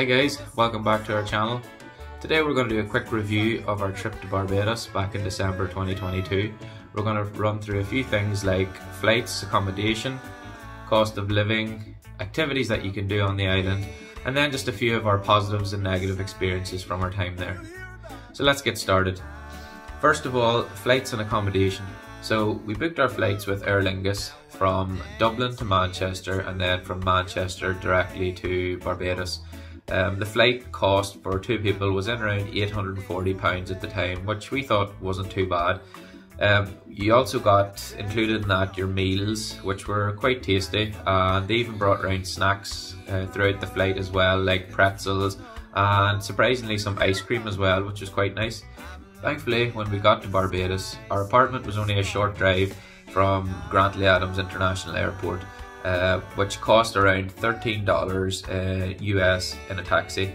Hi guys, welcome back to our channel. Today we're going to do a quick review of our trip to Barbados back in December 2022. We're going to run through a few things like flights, accommodation, cost of living, activities that you can do on the island, and then just a few of our positives and negative experiences from our time there. So let's get started. First of all, flights and accommodation. So we booked our flights with Aer Lingus from Dublin to Manchester and then from Manchester directly to Barbados. The flight cost for two people was in around £840 at the time, which we thought wasn't too bad. You also got included in that your meals, which were quite tasty, and they even brought around snacks throughout the flight as well, like pretzels and surprisingly some ice cream as well, which was quite nice. Thankfully, when we got to Barbados, our apartment was only a short drive from Grantley Adams International Airport, which cost around $13 US in a taxi.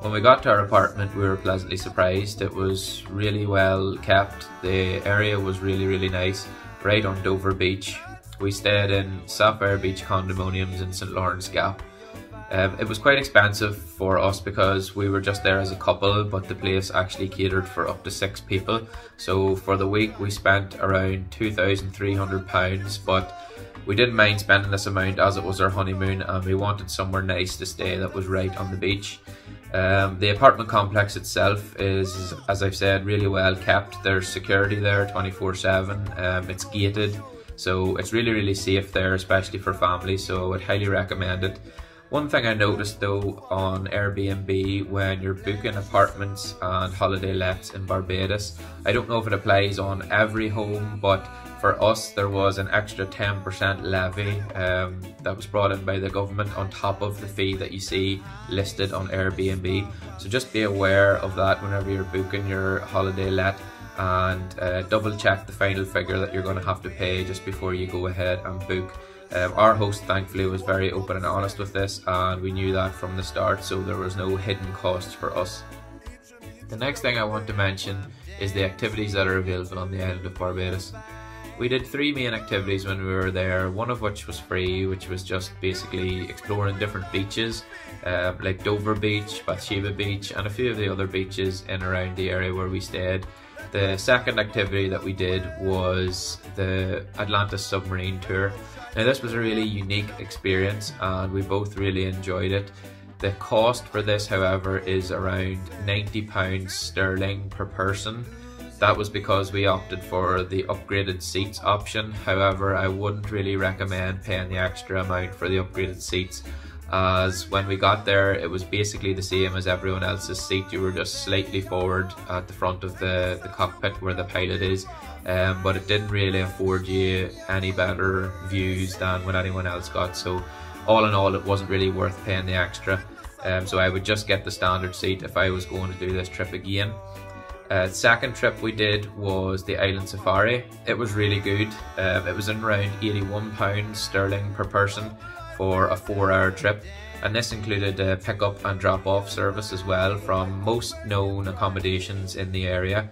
When we got to our apartment, we were pleasantly surprised. It was really well kept. The area was really nice, right on Dover Beach. We stayed in Sapphire Beach Condominiums in St Lawrence Gap. It was quite expensive for us because we were just there as a couple, but the place actually catered for up to 6 people. So for the week we spent around £2,300, but we didn't mind spending this amount as it was our honeymoon and we wanted somewhere nice to stay that was right on the beach. The apartment complex itself is, as I've said, really well kept. There's security there 24/7, it's gated, so it's really safe there, especially for families, so I would highly recommend it. One thing I noticed though on Airbnb when you're booking apartments and holiday lets in Barbados, I don't know if it applies on every home, but for us there was an extra 10% levy that was brought in by the government on top of the fee that you see listed on Airbnb. So just be aware of that whenever you're booking your holiday let, and double check the final figure that you're going to have to pay just before you go ahead and book. Our host thankfully was very open and honest with this, and we knew that from the start, so there was no hidden costs for us. The next thing I want to mention is the activities that are available on the island of Barbados. We did 3 main activities when we were there, one of which was free, which was just basically exploring different beaches like Dover Beach, Bathsheba Beach and a few of the other beaches in around the area where we stayed. The second activity that we did was the Atlantis submarine tour. Now this was a really unique experience and we both really enjoyed it. The cost for this however is around £90 sterling per person. That was because we opted for the upgraded seats option. However, I wouldn't really recommend paying the extra amount for the upgraded seats, as when we got there it was basically the same as everyone else's seat. You were just slightly forward at the front of the cockpit where the pilot is, but it didn't really afford you any better views than what anyone else got, so all in all it wasn't really worth paying the extra. So I would just get the standard seat if I was going to do this trip again. Second trip we did was the island safari. It was really good. It was in around £81 sterling per person for a 4-hour trip, and this included a pick-up and drop-off service as well from most known accommodations in the area.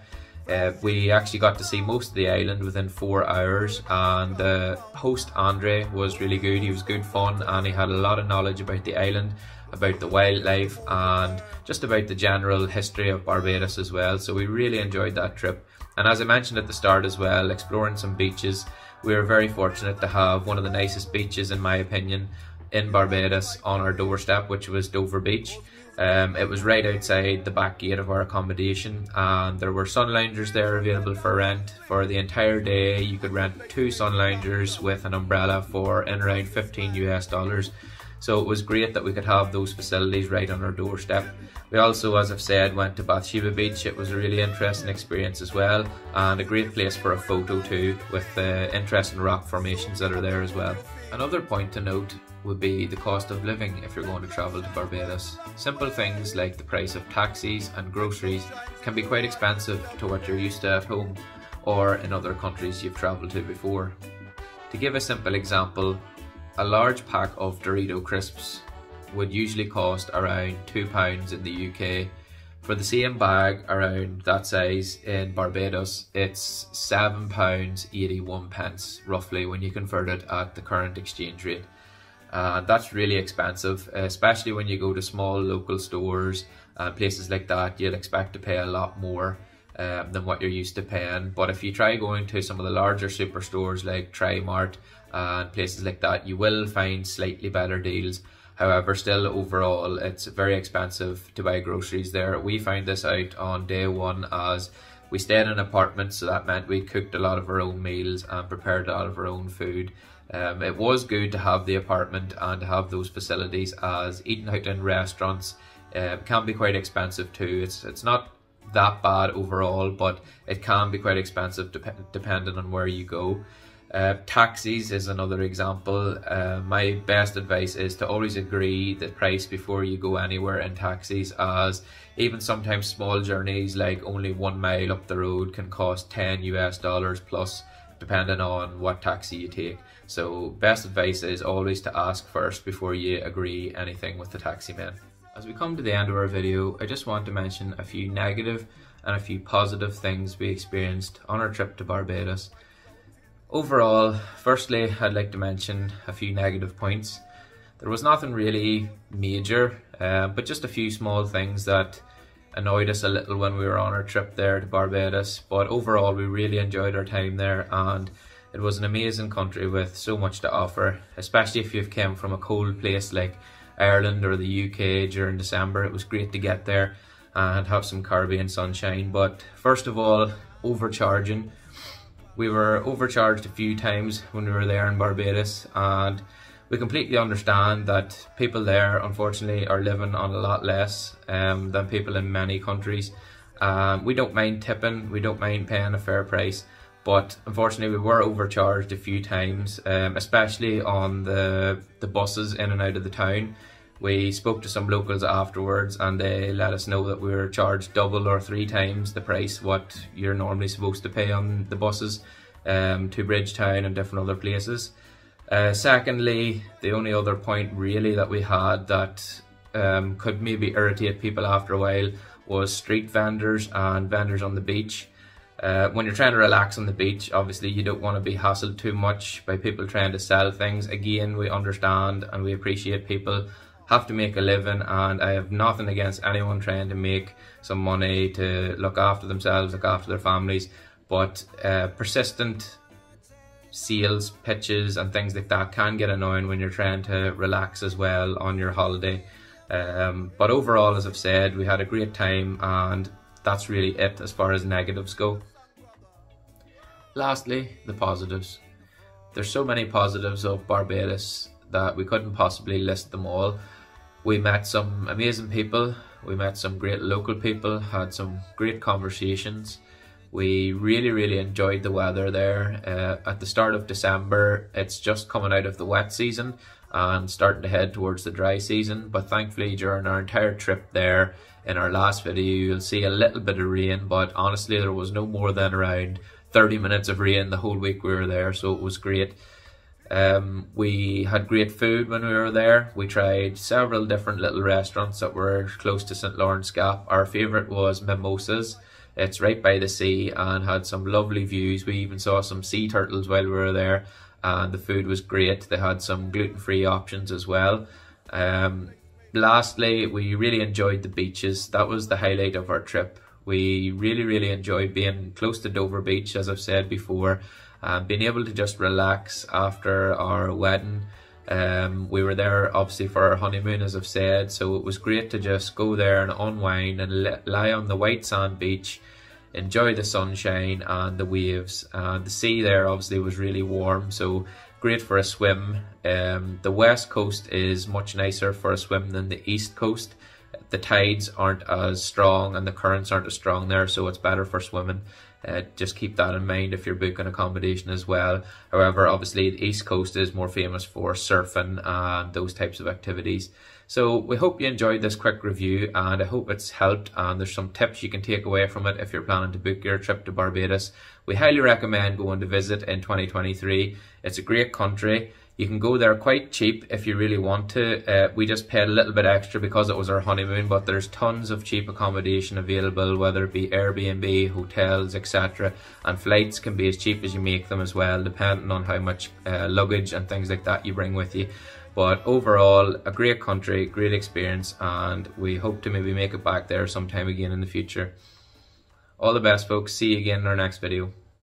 We actually got to see most of the island within 4 hours, and the host Andre was really good. He was good fun and he had a lot of knowledge about the island, about the wildlife and just about the general history of Barbados as well, so we really enjoyed that trip. And as I mentioned at the start as well, exploring some beaches, we were very fortunate to have one of the nicest beaches in my opinion in Barbados on our doorstep, which was Dover Beach. It was right outside the back gate of our accommodation, and there were sun loungers there available for rent. For the entire day you could rent 2 sun loungers with an umbrella for in around $15 US. So it was great that we could have those facilities right on our doorstep. We also, as I've said, went to Bathsheba Beach. It was a really interesting experience as well, and a great place for a photo too, with the interesting rock formations that are there as well. Another point to note would be the cost of living if you're going to travel to Barbados. Simple things like the price of taxis and groceries can be quite expensive to what you're used to at home or in other countries you've travelled to before. To give a simple example, a large pack of Dorito crisps would usually cost around £2 in the UK. For the same bag around that size in Barbados, it's £7.81 roughly when you convert it at the current exchange rate. That's really expensive, especially when you go to small local stores and places like that. You'd expect to pay a lot more than what you're used to paying. But if you try going to some of the larger superstores like Trimart and places like that, you will find slightly better deals. However, still overall, it's very expensive to buy groceries there. We found this out on day one as we stayed in an apartment, so that meant we cooked a lot of our own meals and prepared a lot of our own food. It was good to have the apartment and to have those facilities, as eating out in restaurants can be quite expensive too. It's not that bad overall, but it can be quite expensive depending on where you go. Taxis is another example. My best advice is to always agree the price before you go anywhere in taxis, as even sometimes small journeys like only 1 mile up the road can cost $10 US plus, depending on what taxi you take. So best advice is always to ask first before you agree anything with the taxi man. As we come to the end of our video, I just want to mention a few negative and a few positive things we experienced on our trip to Barbados. Overall, firstly, I'd like to mention a few negative points. There was nothing really major, but just a few small things that annoyed us a little when we were on our trip there to Barbados. But overall, we really enjoyed our time there, and it was an amazing country with so much to offer, especially if you've come from a cold place like Ireland or the UK during December. It was great to get there and have some Caribbean sunshine. But first of all, overcharging. We were overcharged a few times when we were there in Barbados, and we completely understand that people there unfortunately are living on a lot less than people in many countries. We don't mind tipping, we don't mind paying a fair price, but unfortunately we were overcharged a few times, especially on the buses in and out of the town. We spoke to some locals afterwards and they let us know that we were charged double or three times the price what you're normally supposed to pay on the buses to Bridgetown and different other places. Secondly, the only other point really that we had that could maybe irritate people after a while was street vendors and vendors on the beach. When you're trying to relax on the beach, obviously you don't want to be hassled too much by people trying to sell things. Again, we understand and we appreciate people have to make a living, and I have nothing against anyone trying to make some money to look after themselves, look after their families, but persistent sales pitches and things like that can get annoying when you're trying to relax as well on your holiday. But overall, as I've said, we had a great time, and that's really it as far as negatives go. Lastly, the positives. There's so many positives of Barbados that we couldn't possibly list them all. We met some amazing people, we met some great local people, had some great conversations. We really enjoyed the weather there. At the start of December, it's just coming out of the wet season and starting to head towards the dry season, but thankfully during our entire trip there, in our last video you'll see a little bit of rain, but honestly there was no more than around 30 minutes of rain the whole week we were there, so it was great. We had great food when we were there. We tried several different little restaurants that were close to St Lawrence Gap. Our favourite was Mimosas. It's right by the sea and had some lovely views. We even saw some sea turtles while we were there, and the food was great. They had some gluten-free options as well. Lastly, we really enjoyed the beaches. That was the highlight of our trip. We really enjoyed being close to Dover Beach, as I've said before, and being able to just relax after our wedding. We were there obviously for our honeymoon, as I've said, so it was great to just go there and unwind and lie on the white sand beach, enjoy the sunshine and the waves. The sea there obviously was really warm, so great for a swim. The west coast is much nicer for a swim than the east coast. The tides aren't as strong and the currents aren't as strong there, so it's better for swimming. Just keep that in mind if you're booking accommodation as well. However, obviously the east coast is more famous for surfing and those types of activities. So we hope you enjoyed this quick review, and I hope it's helped and there's some tips you can take away from it if you're planning to book your trip to Barbados. We highly recommend going to visit in 2023. It's a great country. You can go there quite cheap if you really want to. We just paid a little bit extra because it was our honeymoon, but there's tons of cheap accommodation available, whether it be Airbnb, hotels, etc. And flights can be as cheap as you make them as well, depending on how much luggage and things like that you bring with you. But overall, a great country, great experience, and we hope to maybe make it back there sometime again in the future. All the best, folks. See you again in our next video.